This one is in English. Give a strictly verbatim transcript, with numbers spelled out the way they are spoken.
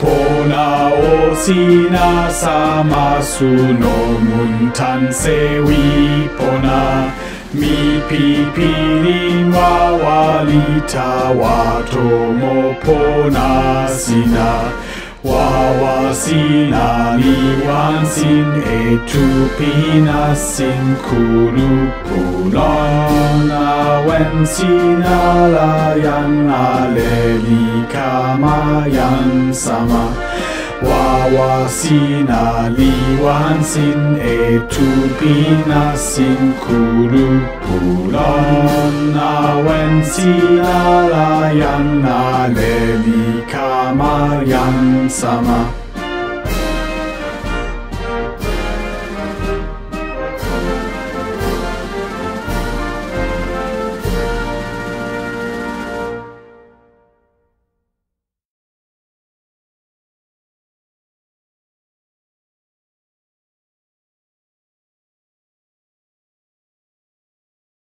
Pona-o-sina sama-su-no-mun-tan-se-wi pona Mi-pi-pi-rin-wa-wa-li-ta-wa-tomo-pona-sina Wawasinaliwansin-e-tu-pinasin-kulupulonawensina-layan-aleli-kamayan-sama Wawasinaliwansin-e-tu-pinasin-kulupulonawensina-layan-aleli-kamayan-sama